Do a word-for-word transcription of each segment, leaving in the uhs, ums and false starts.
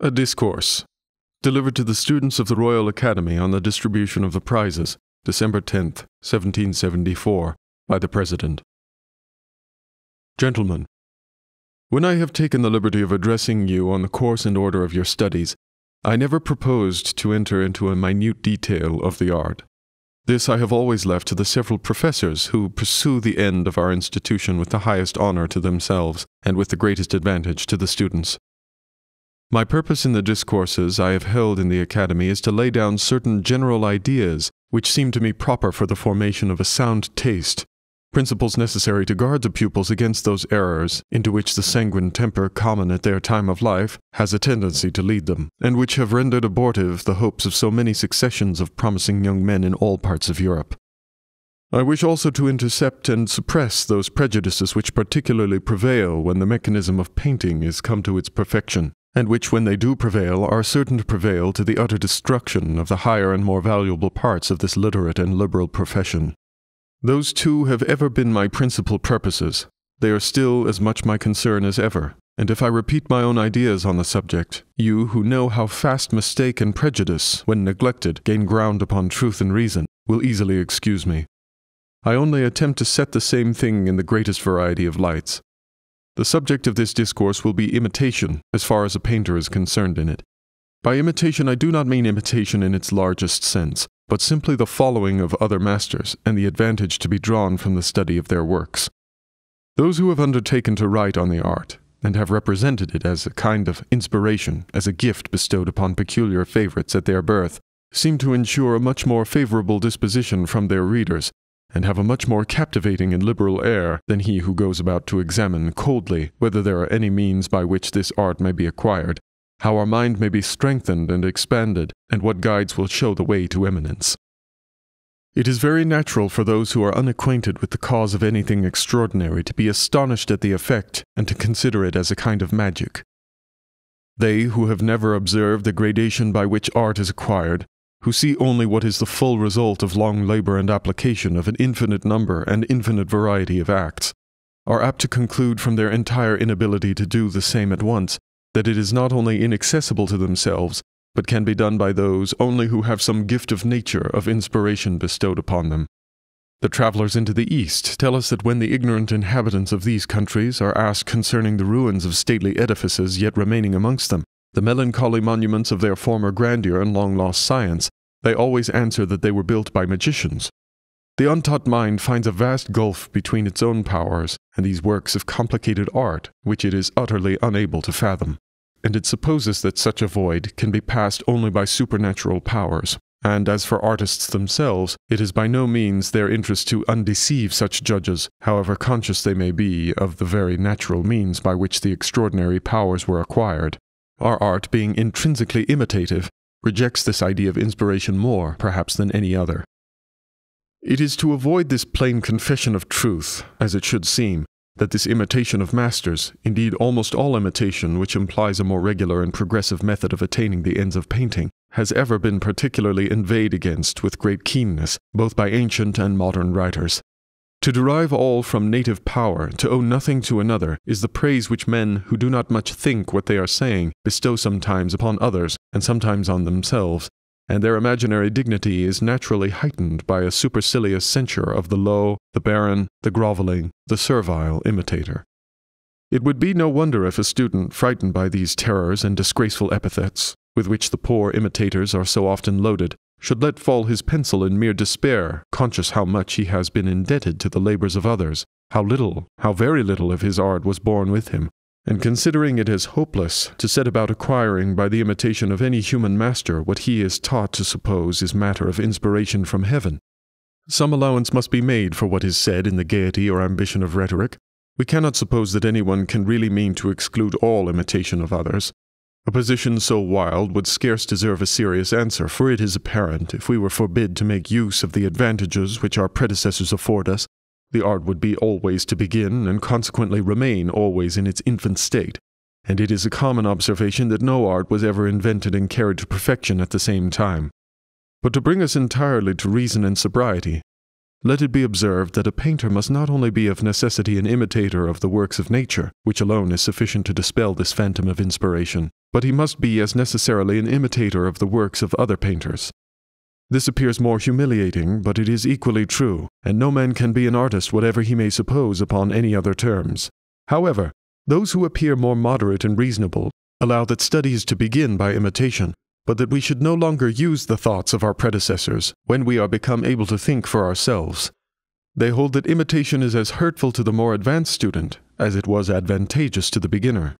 A discourse delivered to the students of the Royal Academy on the distribution of the prizes, December tenth, seventeen seventy-four, by the President. Gentlemen, when I have taken the liberty of addressing you on the course and order of your studies, I never proposed to enter into a minute detail of the art. This I have always left to the several professors who pursue the end of our institution with the highest honor to themselves and with the greatest advantage to the students. My purpose in the discourses I have held in the Academy is to lay down certain general ideas which seem to me proper for the formation of a sound taste, principles necessary to guard the pupils against those errors into which the sanguine temper common at their time of life has a tendency to lead them, and which have rendered abortive the hopes of so many successions of promising young men in all parts of Europe. I wish also to intercept and suppress those prejudices which particularly prevail when the mechanism of painting is come to its perfection, and which, when they do prevail, are certain to prevail to the utter destruction of the higher and more valuable parts of this literate and liberal profession. Those two have ever been my principal purposes. They are still as much my concern as ever, and if I repeat my own ideas on the subject, you, who know how fast mistake and prejudice, when neglected, gain ground upon truth and reason, will easily excuse me. I only attempt to set the same thing in the greatest variety of lights. The subject of this discourse will be imitation, as far as a painter is concerned in it. By imitation I do not mean imitation in its largest sense, but simply the following of other masters, and the advantage to be drawn from the study of their works. Those who have undertaken to write on the art, and have represented it as a kind of inspiration, as a gift bestowed upon peculiar favorites at their birth, seem to ensure a much more favorable disposition from their readers, and have a much more captivating and liberal air than he who goes about to examine coldly whether there are any means by which this art may be acquired, how our mind may be strengthened and expanded, and what guides will show the way to eminence. It is very natural for those who are unacquainted with the cause of anything extraordinary to be astonished at the effect, and to consider it as a kind of magic. They who have never observed the gradation by which art is acquired, who see only what is the full result of long labor and application of an infinite number and infinite variety of acts, are apt to conclude from their entire inability to do the same at once, that it is not only inaccessible to themselves, but can be done by those only who have some gift of nature, of inspiration bestowed upon them. The travelers into the East tell us that when the ignorant inhabitants of these countries are asked concerning the ruins of stately edifices yet remaining amongst them, the melancholy monuments of their former grandeur and long-lost science, they always answer that they were built by magicians. The untaught mind finds a vast gulf between its own powers and these works of complicated art which it is utterly unable to fathom, and it supposes that such a void can be passed only by supernatural powers, and as for artists themselves, it is by no means their interest to undeceive such judges, however conscious they may be of the very natural means by which the extraordinary powers were acquired. Our art, being intrinsically imitative, rejects this idea of inspiration more, perhaps, than any other. It is to avoid this plain confession of truth, as it should seem, that this imitation of masters, indeed almost all imitation which implies a more regular and progressive method of attaining the ends of painting, has ever been particularly inveighed against with great keenness, both by ancient and modern writers. To derive all from native power, to owe nothing to another, is the praise which men, who do not much think what they are saying, bestow sometimes upon others, and sometimes on themselves, and their imaginary dignity is naturally heightened by a supercilious censure of the low, the barren, the groveling, the servile imitator. It would be no wonder if a student, frightened by these terrors and disgraceful epithets, with which the poor imitators are so often loaded, should let fall his pencil in mere despair, conscious how much he has been indebted to the labors of others, how little, how very little of his art was born with him, and considering it as hopeless to set about acquiring by the imitation of any human master what he is taught to suppose is matter of inspiration from heaven. Some allowance must be made for what is said in the gaiety or ambition of rhetoric. We cannot suppose that anyone can really mean to exclude all imitation of others. A position so wild would scarce deserve a serious answer, for it is apparent, if we were forbid to make use of the advantages which our predecessors afford us, the art would be always to begin, and consequently remain always in its infant state, and it is a common observation that no art was ever invented and carried to perfection at the same time. But to bring us entirely to reason and sobriety, Let it be observed that a painter must not only be of necessity an imitator of the works of nature, which alone is sufficient to dispel this phantom of inspiration, but he must be as necessarily an imitator of the works of other painters. This appears more humiliating, but it is equally true, and no man can be an artist whatever he may suppose upon any other terms. However, those who appear more moderate and reasonable allow that study is to begin by imitation, but that we should no longer use the thoughts of our predecessors when we are become able to think for ourselves. They hold that imitation is as hurtful to the more advanced student as it was advantageous to the beginner.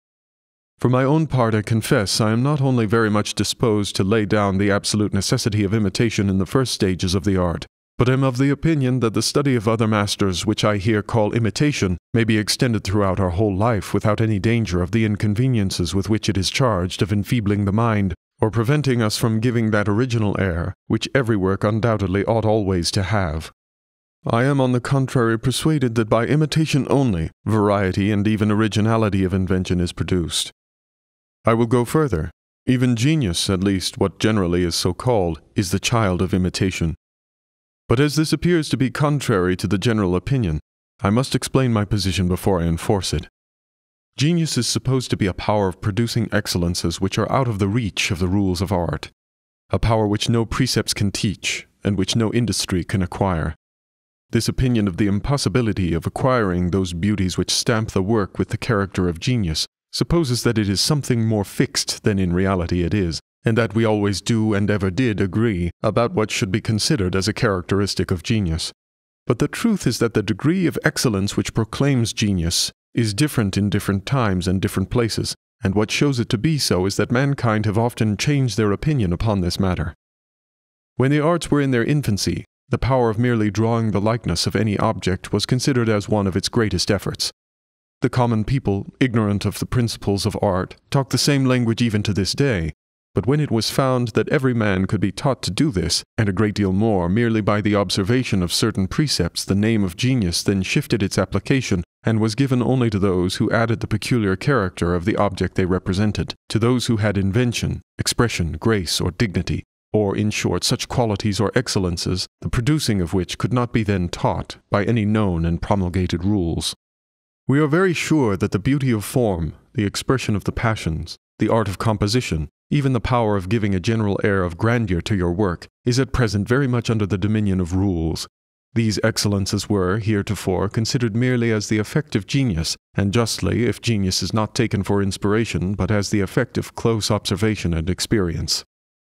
For my own part, I confess I am not only very much disposed to lay down the absolute necessity of imitation in the first stages of the art, but am of the opinion that the study of other masters, which I here call imitation, may be extended throughout our whole life without any danger of the inconveniences with which it is charged of enfeebling the mind, or preventing us from giving that original air which every work undoubtedly ought always to have. I am on the contrary persuaded that by imitation only, variety and even originality of invention is produced. I will go further. Even genius, at least what generally is so called, is the child of imitation. But as this appears to be contrary to the general opinion, I must explain my position before I enforce it. Genius is supposed to be a power of producing excellences which are out of the reach of the rules of art, a power which no precepts can teach, and which no industry can acquire. This opinion of the impossibility of acquiring those beauties which stamp the work with the character of genius supposes that it is something more fixed than in reality it is, and that we always do and ever did agree about what should be considered as a characteristic of genius. But the truth is that the degree of excellence which proclaims genius is different in different times and different places, and what shows it to be so is that mankind have often changed their opinion upon this matter. When the arts were in their infancy, the power of merely drawing the likeness of any object was considered as one of its greatest efforts. The common people, ignorant of the principles of art, talk the same language even to this day, but when it was found that every man could be taught to do this, and a great deal more, merely by the observation of certain precepts, the name of genius then shifted its application, and was given only to those who added the peculiar character of the object they represented, to those who had invention, expression, grace, or dignity, or, in short, such qualities or excellences, the producing of which could not be then taught by any known and promulgated rules. We are very sure that the beauty of form, the expression of the passions, the art of composition, even the power of giving a general air of grandeur to your work, is at present very much under the dominion of rules. These excellences were, heretofore, considered merely as the effect of genius, and justly, if genius is not taken for inspiration, but as the effect of close observation and experience.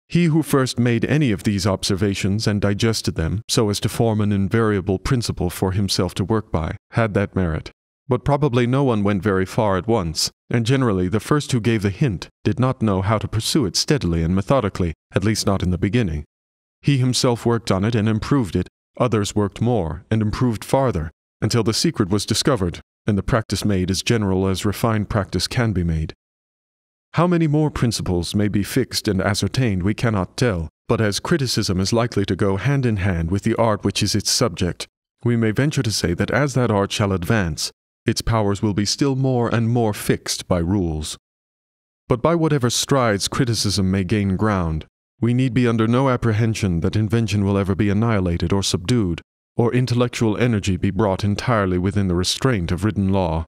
He who first made any of these observations and digested them, so as to form an invariable principle for himself to work by, had that merit. But probably no one went very far at once, and generally the first who gave the hint did not know how to pursue it steadily and methodically, at least not in the beginning. He himself worked on it and improved it, others worked more and improved farther, until the secret was discovered, and the practice made as general as refined practice can be made. How many more principles may be fixed and ascertained we cannot tell, but as criticism is likely to go hand in hand with the art which is its subject, we may venture to say that as that art shall advance, its powers will be still more and more fixed by rules. But by whatever strides criticism may gain ground, we need be under no apprehension that invention will ever be annihilated or subdued, or intellectual energy be brought entirely within the restraint of written law.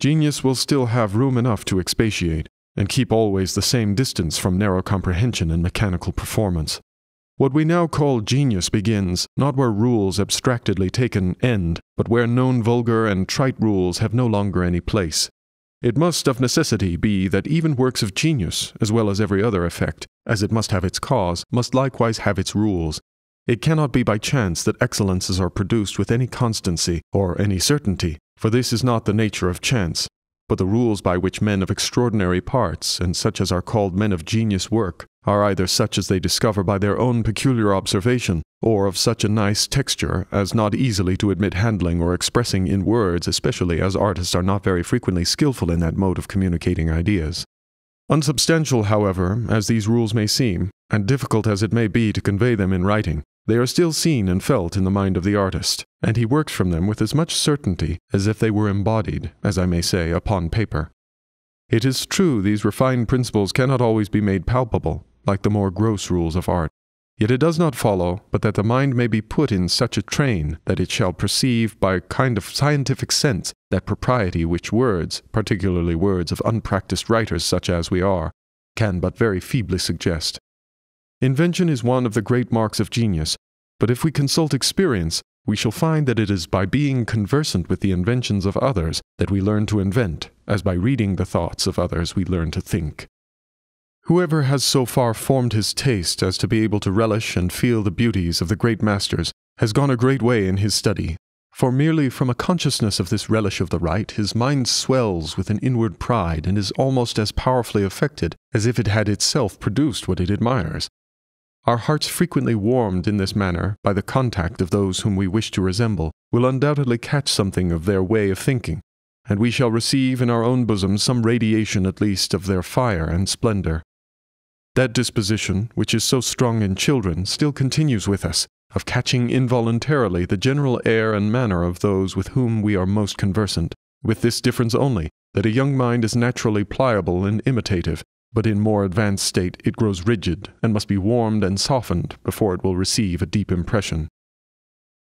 Genius will still have room enough to expatiate, and keep always the same distance from narrow comprehension and mechanical performance. What we now call genius begins, not where rules abstractedly taken end, but where known vulgar and trite rules have no longer any place. It must of necessity be that even works of genius, as well as every other effect, as it must have its cause, must likewise have its rules. It cannot be by chance that excellences are produced with any constancy or any certainty, for this is not the nature of chance, but the rules by which men of extraordinary parts, and such as are called men of genius work, are either such as they discover by their own peculiar observation, or of such a nice texture as not easily to admit handling or expressing in words, especially as artists are not very frequently skillful in that mode of communicating ideas. Unsubstantial, however, as these rules may seem, and difficult as it may be to convey them in writing, they are still seen and felt in the mind of the artist, and he works from them with as much certainty as if they were embodied, as I may say, upon paper. It is true these refined principles cannot always be made palpable, like the more gross rules of art. Yet it does not follow, but that the mind may be put in such a train, that it shall perceive by a kind of scientific sense that propriety which words, particularly words of unpractised writers such as we are, can but very feebly suggest. Invention is one of the great marks of genius, but if we consult experience, we shall find that it is by being conversant with the inventions of others that we learn to invent, as by reading the thoughts of others we learn to think. Whoever has so far formed his taste as to be able to relish and feel the beauties of the great masters has gone a great way in his study, for merely from a consciousness of this relish of the right his mind swells with an inward pride and is almost as powerfully affected as if it had itself produced what it admires. Our hearts frequently warmed in this manner by the contact of those whom we wish to resemble will undoubtedly catch something of their way of thinking, and we shall receive in our own bosom some radiation at least of their fire and splendor. That disposition, which is so strong in children, still continues with us, of catching involuntarily the general air and manner of those with whom we are most conversant, with this difference only, that a young mind is naturally pliable and imitative, but in more advanced state it grows rigid, and must be warmed and softened before it will receive a deep impression.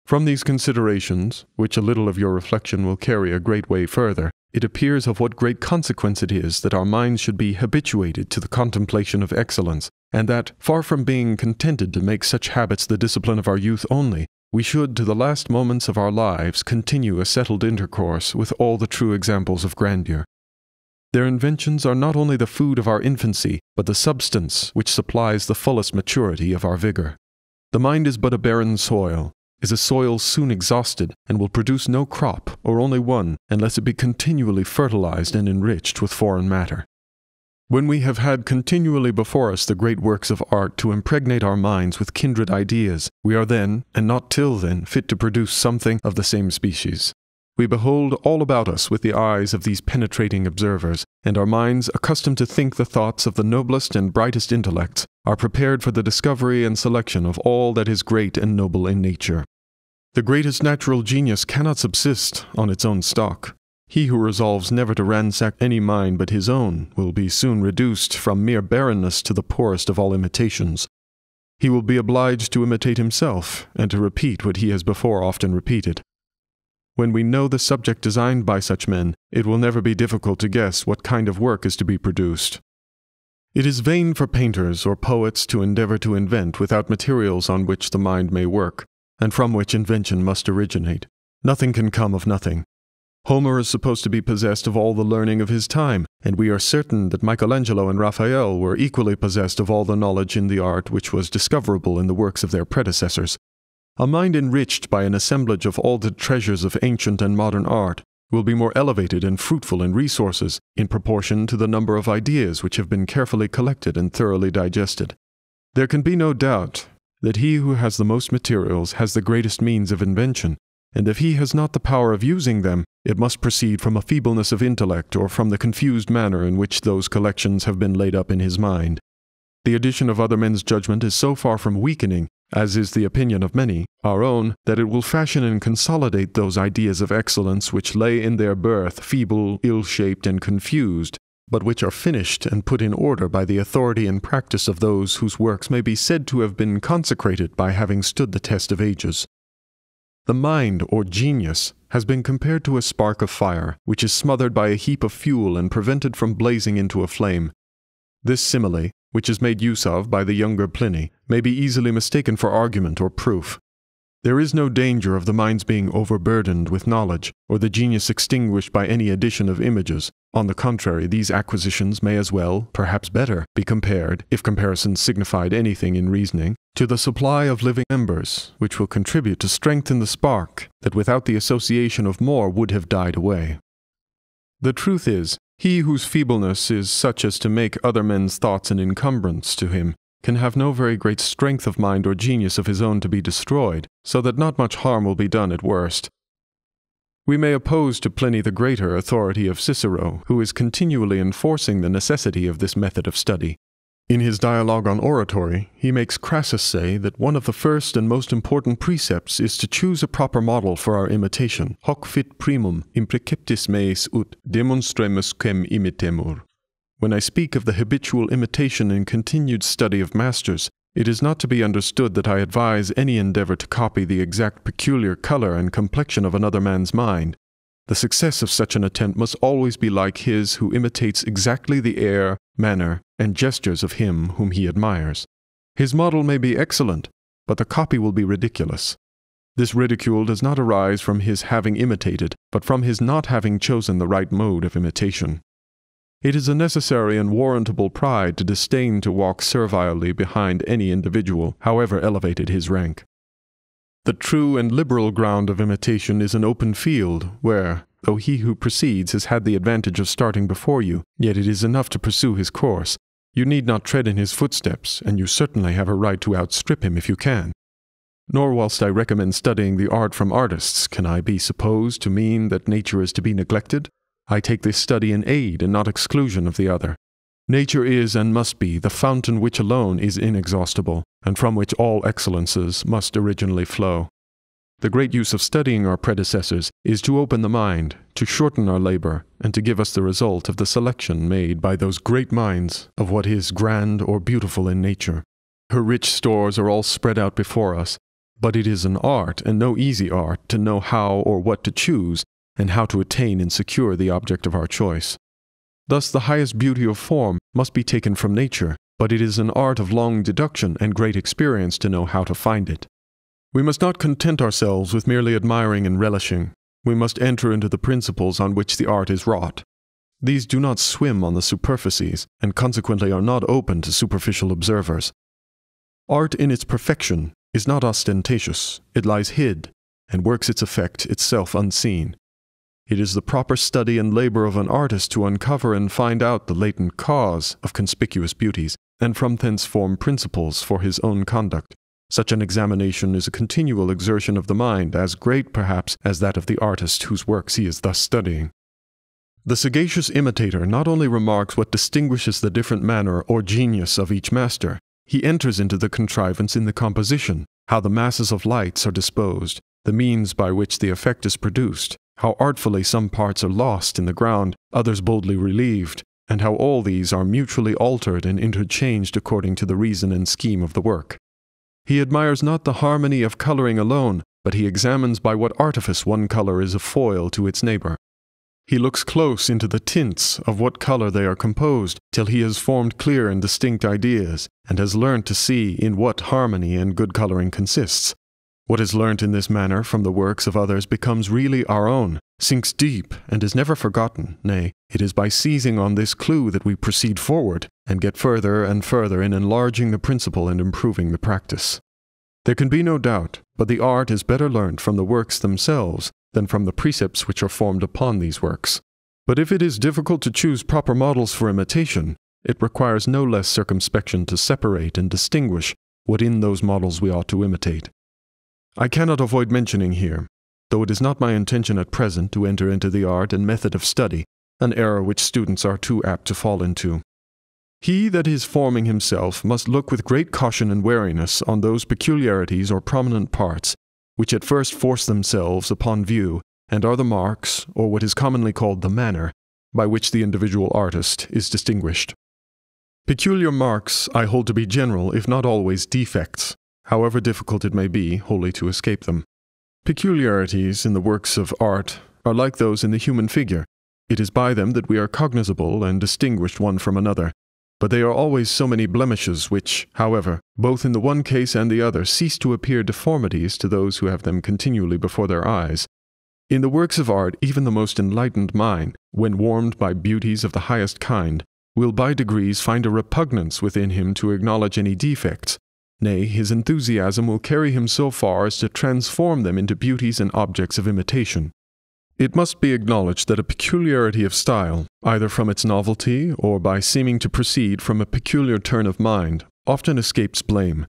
From these considerations, which a little of your reflection will carry a great way further, it appears of what great consequence it is that our minds should be habituated to the contemplation of excellence, and that, far from being contented to make such habits the discipline of our youth only, we should, to the last moments of our lives, continue a settled intercourse with all the true examples of grandeur. Their inventions are not only the food of our infancy, but the substance which supplies the fullest maturity of our vigor. The mind is but a barren soil, is a soil soon exhausted, and will produce no crop, or only one, unless it be continually fertilized and enriched with foreign matter. When we have had continually before us the great works of art to impregnate our minds with kindred ideas, we are then, and not till then, fit to produce something of the same species. We behold all about us with the eyes of these penetrating observers, and our minds, accustomed to think the thoughts of the noblest and brightest intellects, are prepared for the discovery and selection of all that is great and noble in nature. The greatest natural genius cannot subsist on its own stock. He who resolves never to ransack any mind but his own will be soon reduced from mere barrenness to the poorest of all imitations. He will be obliged to imitate himself, and to repeat what he has before often repeated. When we know the subject designed by such men, it will never be difficult to guess what kind of work is to be produced. It is vain for painters or poets to endeavor to invent without materials on which the mind may work, and from which invention must originate. Nothing can come of nothing. Homer is supposed to be possessed of all the learning of his time, and we are certain that Michelangelo and Raphael were equally possessed of all the knowledge in the art which was discoverable in the works of their predecessors. A mind enriched by an assemblage of all the treasures of ancient and modern art will be more elevated and fruitful in resources in proportion to the number of ideas which have been carefully collected and thoroughly digested. There can be no doubt that he who has the most materials has the greatest means of invention, and if he has not the power of using them, it must proceed from a feebleness of intellect or from the confused manner in which those collections have been laid up in his mind. The addition of other men's judgment is so far from weakening, as is the opinion of many, our own, that it will fashion and consolidate those ideas of excellence which lay in their birth feeble, ill-shaped, and confused, but which are finished and put in order by the authority and practice of those whose works may be said to have been consecrated by having stood the test of ages. The mind, or genius, has been compared to a spark of fire, which is smothered by a heap of fuel and prevented from blazing into a flame. This simile, which is made use of by the younger Pliny, may be easily mistaken for argument or proof. There is no danger of the mind's being overburdened with knowledge, or the genius extinguished by any addition of images. On the contrary, these acquisitions may as well, perhaps better, be compared, if comparison signified anything in reasoning, to the supply of living embers, which will contribute to strengthen the spark that without the association of more would have died away. The truth is, he whose feebleness is such as to make other men's thoughts an encumbrance to him can have no very great strength of mind or genius of his own to be destroyed, so that not much harm will be done at worst. We may oppose to Pliny the Greater authority of Cicero, who is continually enforcing the necessity of this method of study. In his dialogue on oratory, he makes Crassus say that one of the first and most important precepts is to choose a proper model for our imitation. Hoc fit primum impreceptis meis ut demonstremus quem imitemur. When I speak of the habitual imitation and continued study of masters, It is not to be understood that I advise any endeavor to copy the exact peculiar color and complexion of another man's mind. The success of such an attempt must always be like his who imitates exactly the air, manner, and gestures of him whom he admires. His model may be excellent, but the copy will be ridiculous. This ridicule does not arise from his having imitated, but from his not having chosen the right mode of imitation. It is a necessary and warrantable pride to disdain to walk servilely behind any individual, however elevated his rank. The true and liberal ground of imitation is an open field, where, though he who precedes has had the advantage of starting before you, yet it is enough to pursue his course. You need not tread in his footsteps, and you certainly have a right to outstrip him if you can. Nor, whilst I recommend studying the art from artists, can I be supposed to mean that nature is to be neglected. I take this study in aid and not exclusion of the other. Nature is and must be the fountain which alone is inexhaustible, and from which all excellences must originally flow. The great use of studying our predecessors is to open the mind, to shorten our labor, and to give us the result of the selection made by those great minds of what is grand or beautiful in nature. Her rich stores are all spread out before us, but it is an art, and no easy art, to know how or what to choose, and how to attain and secure the object of our choice. Thus the highest beauty of form must be taken from nature, but it is an art of long deduction and great experience to know how to find it. We must not content ourselves with merely admiring and relishing. We must enter into the principles on which the art is wrought. These do not swim on the superficies, and consequently are not open to superficial observers. Art in its perfection is not ostentatious, it lies hid, and works its effect itself unseen. It is the proper study and labor of an artist to uncover and find out the latent cause of conspicuous beauties, and from thence form principles for his own conduct. Such an examination is a continual exertion of the mind, as great, perhaps, as that of the artist whose works he is thus studying. The sagacious imitator not only remarks what distinguishes the different manner or genius of each master, he enters into the contrivance in the composition, how the masses of lights are disposed, the means by which the effect is produced, how artfully some parts are lost in the ground, others boldly relieved, and how all these are mutually altered and interchanged according to the reason and scheme of the work. He admires not the harmony of coloring alone, but he examines by what artifice one color is a foil to its neighbor. He looks close into the tints of what color they are composed, till he has formed clear and distinct ideas, and has learned to see in what harmony and good coloring consists. What is learnt in this manner from the works of others becomes really our own, sinks deep, and is never forgotten. Nay, it is by seizing on this clue that we proceed forward, and get further and further in enlarging the principle and improving the practice. There can be no doubt, but the art is better learnt from the works themselves, than from the precepts which are formed upon these works. But if it is difficult to choose proper models for imitation, it requires no less circumspection to separate and distinguish what in those models we ought to imitate. I cannot avoid mentioning here, though it is not my intention at present to enter into the art and method of study, an error which students are too apt to fall into. He that is forming himself must look with great caution and wariness on those peculiarities or prominent parts which at first force themselves upon view, and are the marks, or what is commonly called the manner, by which the individual artist is distinguished. Peculiar marks I hold to be general, if not always defects, however difficult it may be wholly to escape them. Peculiarities in the works of art are like those in the human figure. It is by them that we are cognizable and distinguished one from another. But they are always so many blemishes which, however, both in the one case and the other, cease to appear deformities to those who have them continually before their eyes. In the works of art, even the most enlightened mind, when warmed by beauties of the highest kind, will by degrees find a repugnance within him to acknowledge any defects. Nay, his enthusiasm will carry him so far as to transform them into beauties and objects of imitation. It must be acknowledged that a peculiarity of style, either from its novelty or by seeming to proceed from a peculiar turn of mind, often escapes blame.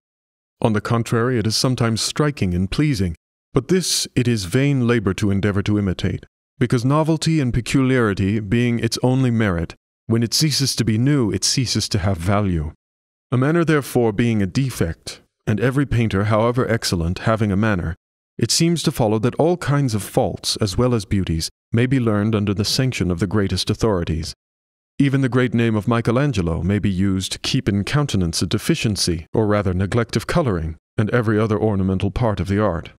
On the contrary, it is sometimes striking and pleasing, but this it is vain labor to endeavor to imitate, because novelty and peculiarity being its only merit, when it ceases to be new, it ceases to have value. A manner, therefore, being a defect, and every painter, however excellent, having a manner, it seems to follow that all kinds of faults, as well as beauties, may be learned under the sanction of the greatest authorities. Even the great name of Michelangelo may be used to keep in countenance a deficiency, or rather neglect of coloring, and every other ornamental part of the art.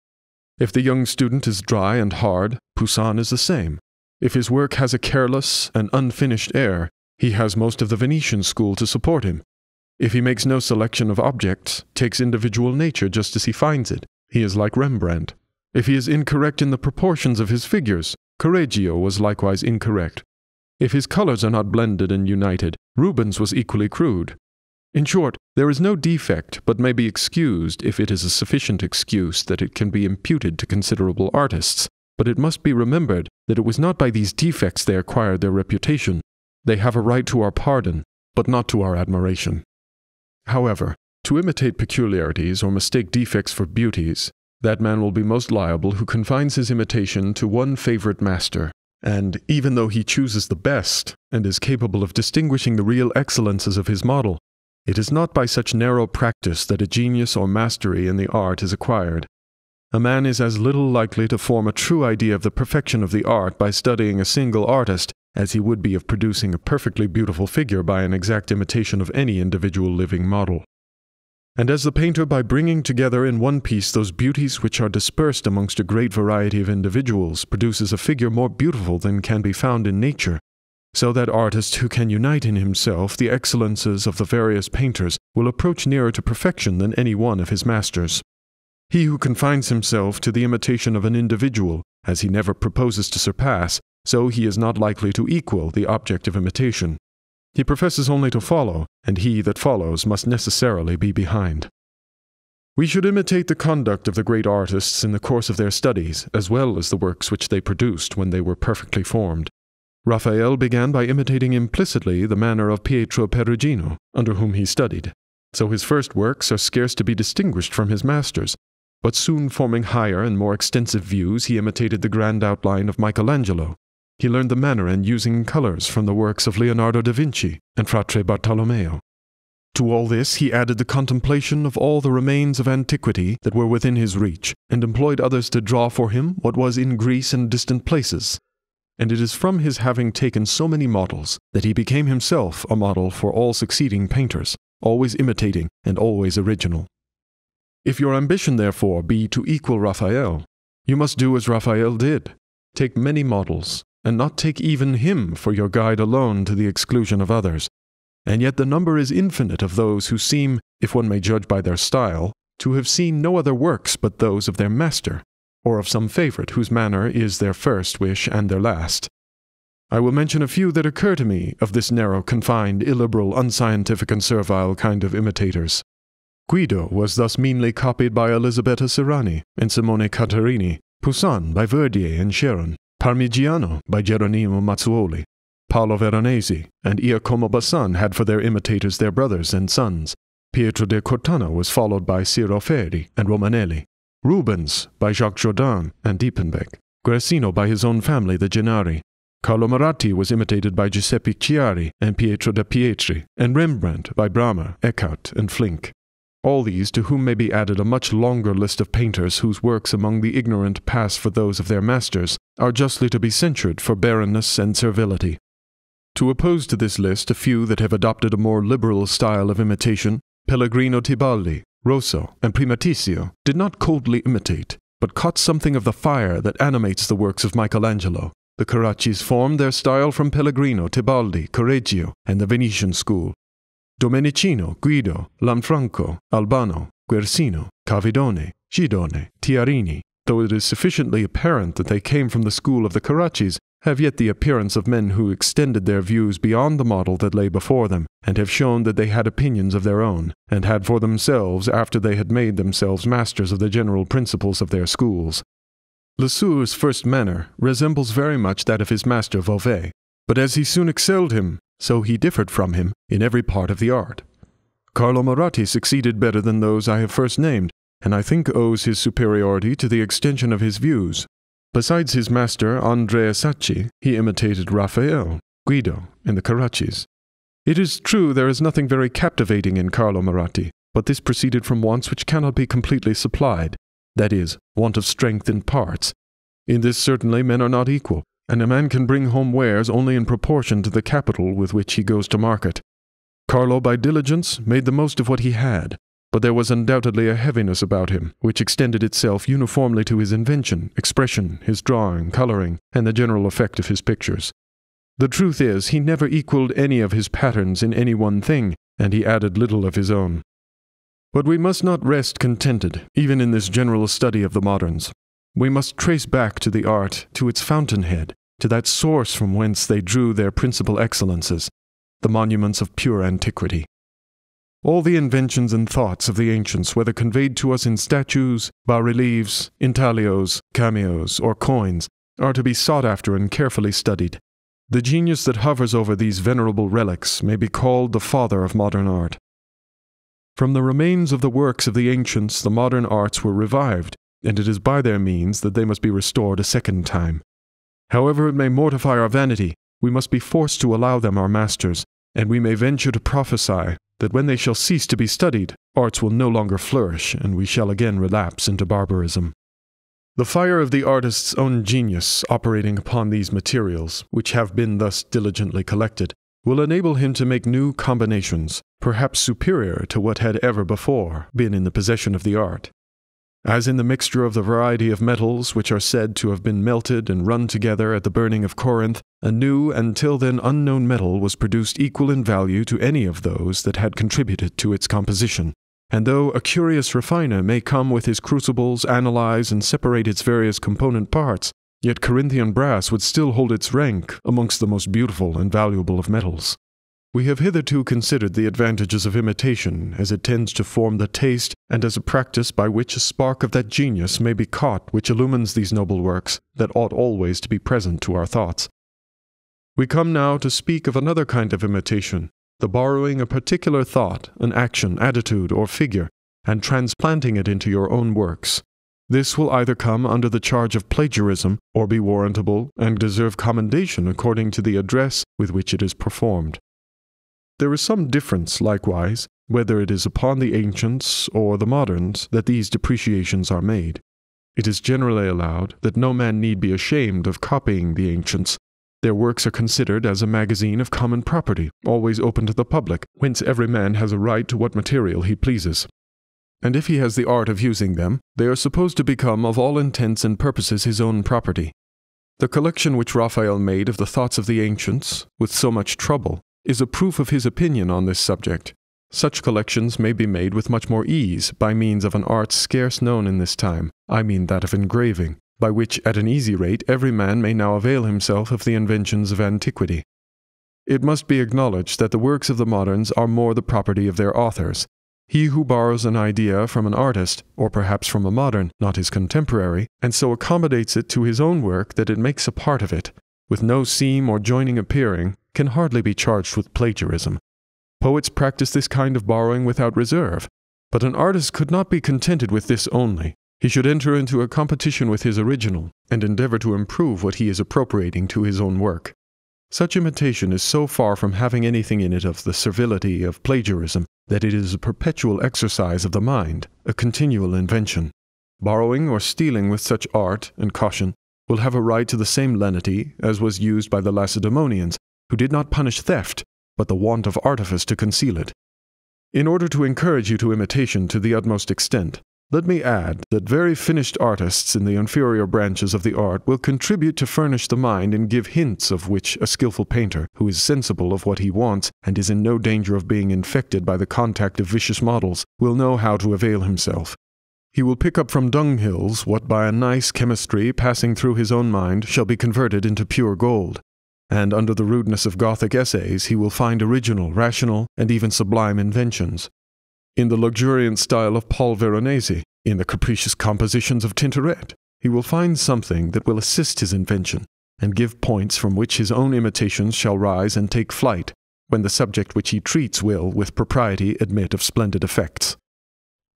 If the young student is dry and hard, Poussin is the same. If his work has a careless and unfinished air, he has most of the Venetian school to support him. If he makes no selection of objects, takes individual nature just as he finds it, he is like Rembrandt. If he is incorrect in the proportions of his figures, Correggio was likewise incorrect. If his colors are not blended and united, Rubens was equally crude. In short, there is no defect, but may be excused if it is a sufficient excuse that it can be imputed to considerable artists, but it must be remembered that it was not by these defects they acquired their reputation. They have a right to our pardon, but not to our admiration. However, to imitate peculiarities or mistake defects for beauties, that man will be most liable who confines his imitation to one favorite master, and, even though he chooses the best, and is capable of distinguishing the real excellences of his model, it is not by such narrow practice that a genius or mastery in the art is acquired. A man is as little likely to form a true idea of the perfection of the art by studying a single artist as he would be of producing a perfectly beautiful figure by an exact imitation of any individual living model. And as the painter, by bringing together in one piece those beauties which are dispersed amongst a great variety of individuals, produces a figure more beautiful than can be found in nature, so that artist who can unite in himself the excellences of the various painters will approach nearer to perfection than any one of his masters. He who confines himself to the imitation of an individual, as he never proposes to surpass, so he is not likely to equal the object of imitation. He professes only to follow, and he that follows must necessarily be behind. We should imitate the conduct of the great artists in the course of their studies, as well as the works which they produced when they were perfectly formed. Raphael began by imitating implicitly the manner of Pietro Perugino, under whom he studied, so his first works are scarce to be distinguished from his master's, but soon forming higher and more extensive views he imitated the grand outline of Michelangelo. He learned the manner and using colors from the works of Leonardo da Vinci and Fra Bartolommeo. To all this he added the contemplation of all the remains of antiquity that were within his reach, and employed others to draw for him what was in Greece and distant places. And it is from his having taken so many models that he became himself a model for all succeeding painters, always imitating and always original. If your ambition, therefore, be to equal Raphael, you must do as Raphael did, take many models, and not take even him for your guide alone to the exclusion of others. And yet the number is infinite of those who seem, if one may judge by their style, to have seen no other works but those of their master, or of some favorite whose manner is their first wish and their last. I will mention a few that occur to me of this narrow, confined, illiberal, unscientific, and servile kind of imitators. Guido was thus meanly copied by Elisabetta Sirani and Simone Caterini, Poussin by Verdier and Sharon, Parmigiano by Geronimo Mazzuoli, Paolo Veronese, and Iacomo Bassan had for their imitators their brothers and sons. Pietro de Cortana was followed by Ciro Ferri and Romanelli. Rubens by Jacques Jourdan and Diepenbeck, Guercino by his own family the Genari, Carlo Maratti was imitated by Giuseppe Chiari and Pietro de Pietri, and Rembrandt by Brammer, Eckhardt, and Flink. All these to whom may be added a much longer list of painters whose works among the ignorant pass for those of their masters, are justly to be censured for barrenness and servility. To oppose to this list a few that have adopted a more liberal style of imitation, Pellegrino Tibaldi, Rosso, and Primatissio did not coldly imitate, but caught something of the fire that animates the works of Michelangelo. The Caraccis formed their style from Pellegrino, Tibaldi, Correggio, and the Venetian school. Domenichino, Guido, Lanfranco, Albano, Guercino, Cavidone, Gidone, Tiarini, though it is sufficiently apparent that they came from the school of the Caraccis, have yet the appearance of men who extended their views beyond the model that lay before them, and have shown that they had opinions of their own, and had for themselves after they had made themselves masters of the general principles of their schools. Lesueur's first manner resembles very much that of his master Vauvet, but as he soon excelled him, so he differed from him in every part of the art. Carlo Maratti succeeded better than those I have first named, and I think owes his superiority to the extension of his views. Besides his master, Andrea Sacchi, he imitated Raphael, Guido, and the Caraccis. It is true there is nothing very captivating in Carlo Maratti, but this proceeded from wants which cannot be completely supplied, that is, want of strength in parts. In this certainly men are not equal, and a man can bring home wares only in proportion to the capital with which he goes to market. Carlo, by diligence, made the most of what he had, but there was undoubtedly a heaviness about him, which extended itself uniformly to his invention, expression, his drawing, coloring, and the general effect of his pictures. The truth is, he never equaled any of his patterns in any one thing, and he added little of his own. But we must not rest contented, even in this general study of the moderns. We must trace back to the art, to its fountainhead, to that source from whence they drew their principal excellences, the monuments of pure antiquity. All the inventions and thoughts of the ancients, whether conveyed to us in statues, bas-reliefs, intaglios, cameos, or coins, are to be sought after and carefully studied. The genius that hovers over these venerable relics may be called the father of modern art. From the remains of the works of the ancients, the modern arts were revived, and it is by their means that they must be restored a second time. However it may mortify our vanity, we must be forced to allow them our masters, and we may venture to prophesy that when they shall cease to be studied, arts will no longer flourish, and we shall again relapse into barbarism. The fire of the artist's own genius, operating upon these materials, which have been thus diligently collected, will enable him to make new combinations, perhaps superior to what had ever before been in the possession of the art. As in the mixture of the variety of metals which are said to have been melted and run together at the burning of Corinth, a new and till then unknown metal was produced equal in value to any of those that had contributed to its composition. And though a curious refiner may come with his crucibles, analyze and separate its various component parts, yet Corinthian brass would still hold its rank amongst the most beautiful and valuable of metals. We have hitherto considered the advantages of imitation, as it tends to form the taste, and as a practice by which a spark of that genius may be caught which illumines these noble works that ought always to be present to our thoughts. We come now to speak of another kind of imitation, the borrowing a particular thought, an action, attitude, or figure, and transplanting it into your own works. This will either come under the charge of plagiarism, or be warrantable, and deserve commendation according to the address with which it is performed. There is some difference, likewise, whether it is upon the ancients or the moderns that these depreciations are made. It is generally allowed that no man need be ashamed of copying the ancients. Their works are considered as a magazine of common property, always open to the public, whence every man has a right to what material he pleases. And if he has the art of using them, they are supposed to become of all intents and purposes his own property. The collection which Raphael made of the thoughts of the ancients, with so much trouble, is a proof of his opinion on this subject. Such collections may be made with much more ease by means of an art scarce known in this time, I mean that of engraving, by which at an easy rate every man may now avail himself of the inventions of antiquity. It must be acknowledged that the works of the moderns are more the property of their authors. He who borrows an idea from an artist, or perhaps from a modern, not his contemporary, and so accommodates it to his own work that it makes a part of it, with no seam or joining appearing, can hardly be charged with plagiarism. Poets practice this kind of borrowing without reserve, but an artist could not be contented with this only. He should enter into a competition with his original, and endeavor to improve what he is appropriating to his own work. Such imitation is so far from having anything in it of the servility of plagiarism, that it is a perpetual exercise of the mind, a continual invention. Borrowing or stealing with such art and caution will have a right to the same lenity as was used by the Lacedaemonians, who did not punish theft, but the want of artifice to conceal it. In order to encourage you to imitation to the utmost extent, let me add that very finished artists in the inferior branches of the art will contribute to furnish the mind and give hints of which a skilful painter, who is sensible of what he wants and is in no danger of being infected by the contact of vicious models, will know how to avail himself. He will pick up from dunghills what by a nice chemistry passing through his own mind shall be converted into pure gold. And under the rudeness of Gothic essays he will find original, rational, and even sublime inventions. In the luxuriant style of Paolo Veronese, in the capricious compositions of Tintoret, he will find something that will assist his invention, and give points from which his own imitations shall rise and take flight, when the subject which he treats will, with propriety, admit of splendid effects.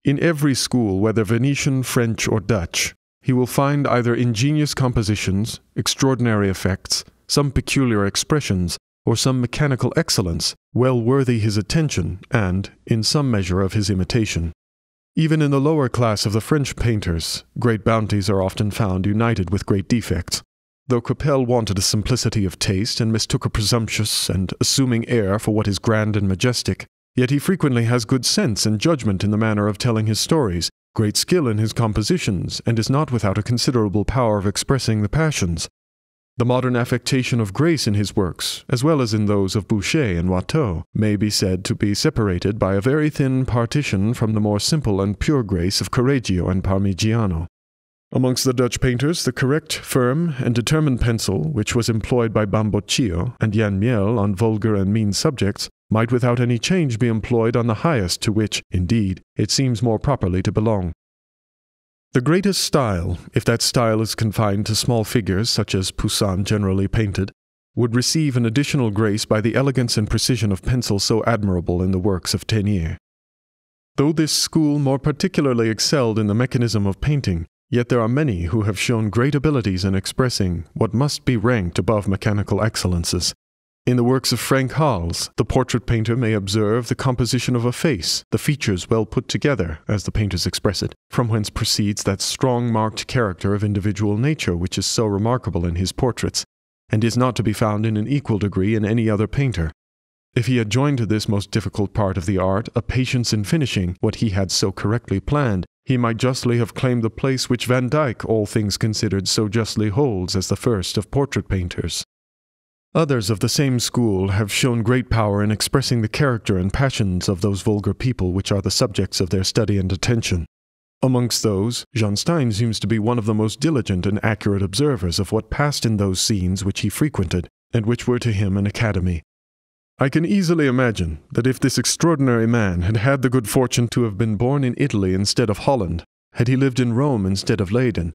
In every school, whether Venetian, French, or Dutch, he will find either ingenious compositions, extraordinary effects, some peculiar expressions, or some mechanical excellence, well worthy his attention and, in some measure, of his imitation. Even in the lower class of the French painters, great bounties are often found united with great defects. though Capel wanted a simplicity of taste and mistook a presumptuous and assuming air for what is grand and majestic, yet he frequently has good sense and judgment in the manner of telling his stories, great skill in his compositions, and is not without a considerable power of expressing the passions. The modern affectation of grace in his works, as well as in those of Boucher and Watteau, may be said to be separated by a very thin partition from the more simple and pure grace of Correggio and Parmigiano. Amongst the Dutch painters, the correct, firm, and determined pencil, which was employed by Bamboccio and Jan Miel on vulgar and mean subjects, might without any change be employed on the highest to which, indeed, it seems more properly to belong. The greatest style, if that style is confined to small figures such as Poussin generally painted, would receive an additional grace by the elegance and precision of pencil so admirable in the works of Teniers. Though this school more particularly excelled in the mechanism of painting, yet there are many who have shown great abilities in expressing what must be ranked above mechanical excellences. In the works of Frank Hals, the portrait painter may observe the composition of a face, the features well put together, as the painters express it, from whence proceeds that strong marked character of individual nature which is so remarkable in his portraits, and is not to be found in an equal degree in any other painter. If he had joined to this most difficult part of the art a patience in finishing what he had so correctly planned, he might justly have claimed the place which Van Dyck, all things considered, so justly holds as the first of portrait painters. Others of the same school have shown great power in expressing the character and passions of those vulgar people which are the subjects of their study and attention. Amongst those, Jean Stein seems to be one of the most diligent and accurate observers of what passed in those scenes which he frequented, and which were to him an academy. I can easily imagine that if this extraordinary man had had the good fortune to have been born in Italy instead of Holland, had he lived in Rome instead of Leyden,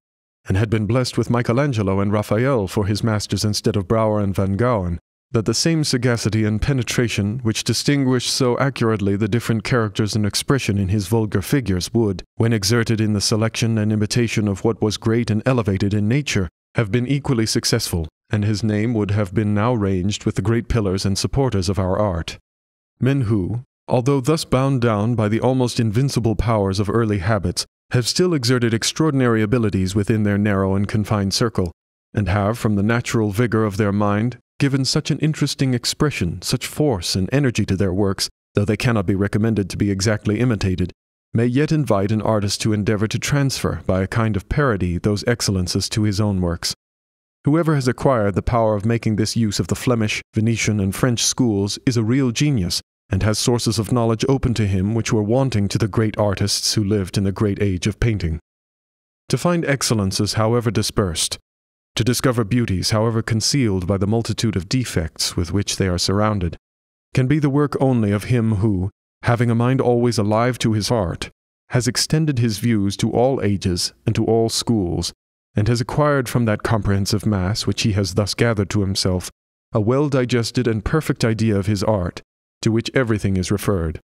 and had been blessed with Michelangelo and Raphael for his masters instead of Brouwer and Van Gouen, that the same sagacity and penetration which distinguish so accurately the different characters and expression in his vulgar figures would, when exerted in the selection and imitation of what was great and elevated in nature, have been equally successful, and his name would have been now ranged with the great pillars and supporters of our art. Men who, although thus bound down by the almost invincible powers of early habits, have still exerted extraordinary abilities within their narrow and confined circle, and have, from the natural vigor of their mind, given such an interesting expression, such force and energy to their works, though they cannot be recommended to be exactly imitated, may yet invite an artist to endeavor to transfer, by a kind of parody, those excellences to his own works. Whoever has acquired the power of making this use of the Flemish, Venetian, and French schools is a real genius, and has sources of knowledge open to him which were wanting to the great artists who lived in the great age of painting. To find excellences however dispersed, to discover beauties however concealed by the multitude of defects with which they are surrounded, can be the work only of him who, having a mind always alive to his art, has extended his views to all ages and to all schools, and has acquired from that comprehensive mass which he has thus gathered to himself a well-digested and perfect idea of his art, to which everything is referred.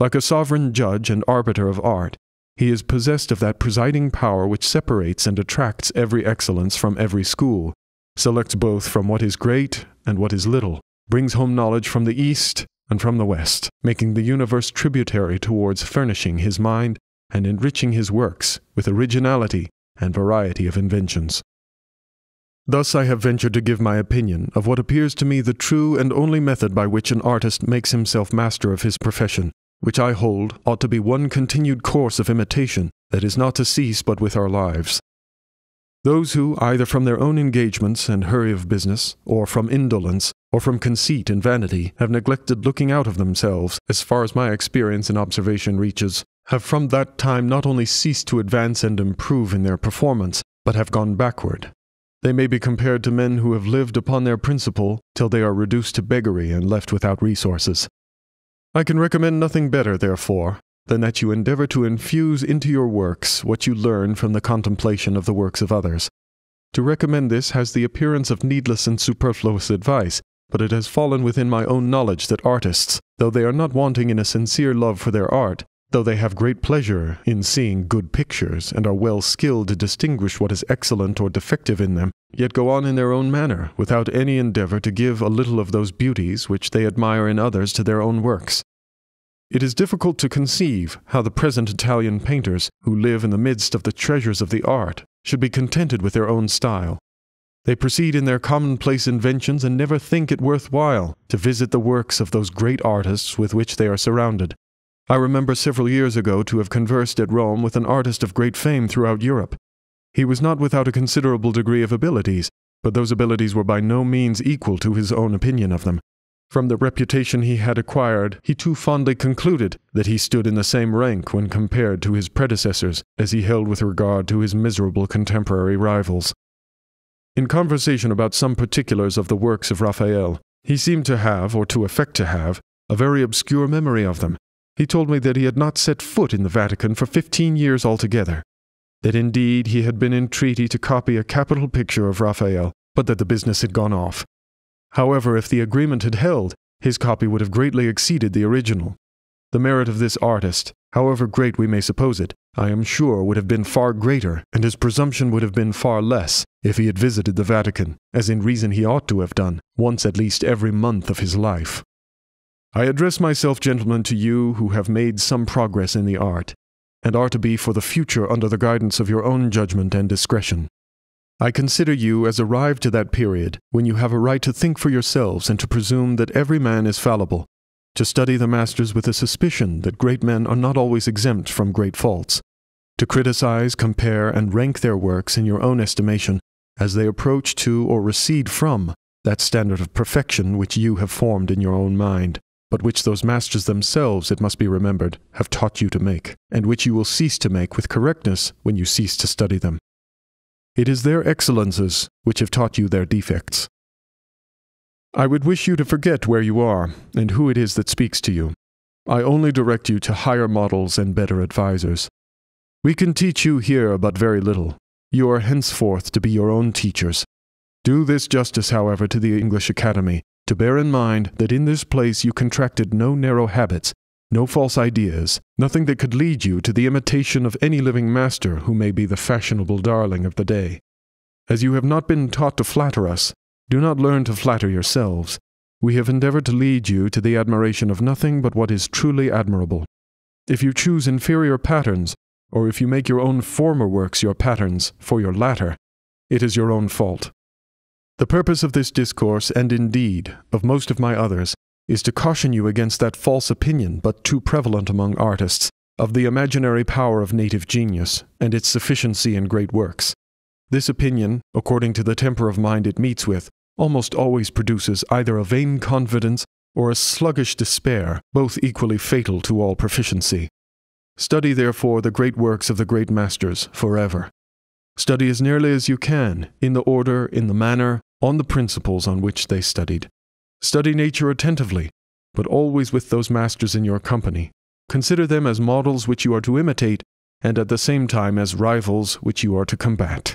Like a sovereign judge and arbiter of art, he is possessed of that presiding power which separates and attracts every excellence from every school, selects both from what is great and what is little, brings home knowledge from the East and from the West, making the universe tributary towards furnishing his mind and enriching his works with originality and variety of inventions. Thus I have ventured to give my opinion of what appears to me the true and only method by which an artist makes himself master of his profession, which I hold ought to be one continued course of imitation that is not to cease but with our lives. Those who, either from their own engagements and hurry of business, or from indolence, or from conceit and vanity, have neglected looking out of themselves, as far as my experience and observation reaches, have from that time not only ceased to advance and improve in their performance, but have gone backward. They may be compared to men who have lived upon their principle till they are reduced to beggary and left without resources. I can recommend nothing better, therefore, than that you endeavor to infuse into your works what you learn from the contemplation of the works of others. To recommend this has the appearance of needless and superfluous advice, but it has fallen within my own knowledge that artists, though they are not wanting in a sincere love for their art, though they have great pleasure in seeing good pictures and are well skilled to distinguish what is excellent or defective in them, yet go on in their own manner, without any endeavor to give a little of those beauties which they admire in others to their own works. It is difficult to conceive how the present Italian painters, who live in the midst of the treasures of the art, should be contented with their own style. They proceed in their commonplace inventions and never think it worth while to visit the works of those great artists with which they are surrounded. I remember several years ago to have conversed at Rome with an artist of great fame throughout Europe. He was not without a considerable degree of abilities, but those abilities were by no means equal to his own opinion of them. From the reputation he had acquired, he too fondly concluded that he stood in the same rank when compared to his predecessors as he held with regard to his miserable contemporary rivals. In conversation about some particulars of the works of Raphael, he seemed to have, or to affect to have, a very obscure memory of them. He told me that he had not set foot in the Vatican for fifteen years altogether, that indeed he had been in treaty to copy a capital picture of Raphael, but that the business had gone off. However, if the agreement had held, his copy would have greatly exceeded the original. The merit of this artist, however great we may suppose it, I am sure would have been far greater, and his presumption would have been far less, if he had visited the Vatican, as in reason he ought to have done, once at least every month of his life. I address myself, gentlemen, to you who have made some progress in the art, and are to be for the future under the guidance of your own judgment and discretion. I consider you as arrived to that period when you have a right to think for yourselves and to presume that every man is fallible, to study the masters with a suspicion that great men are not always exempt from great faults, to criticize, compare, and rank their works in your own estimation as they approach to or recede from that standard of perfection which you have formed in your own mind, but which those masters themselves, it must be remembered, have taught you to make, and which you will cease to make with correctness when you cease to study them. It is their excellences which have taught you their defects. I would wish you to forget where you are and who it is that speaks to you. I only direct you to higher models and better advisers. We can teach you here but very little. You are henceforth to be your own teachers. Do this justice, however, to the English Academy, to bear in mind that in this place you contracted no narrow habits, no false ideas, nothing that could lead you to the imitation of any living master who may be the fashionable darling of the day. As you have not been taught to flatter us, do not learn to flatter yourselves. We have endeavored to lead you to the admiration of nothing but what is truly admirable. If you choose inferior patterns, or if you make your own former works your patterns for your latter, it is your own fault. The purpose of this discourse, and indeed of most of my others, is to caution you against that false opinion, but too prevalent among artists, of the imaginary power of native genius, and its sufficiency in great works. This opinion, according to the temper of mind it meets with, almost always produces either a vain confidence or a sluggish despair, both equally fatal to all proficiency. Study, therefore, the great works of the great masters forever. Study as nearly as you can, in the order, in the manner, on the principles on which they studied. Study nature attentively, but always with those masters in your company. Consider them as models which you are to imitate, and at the same time as rivals which you are to combat.